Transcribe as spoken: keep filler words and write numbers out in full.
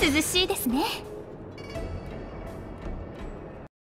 涼しいですね。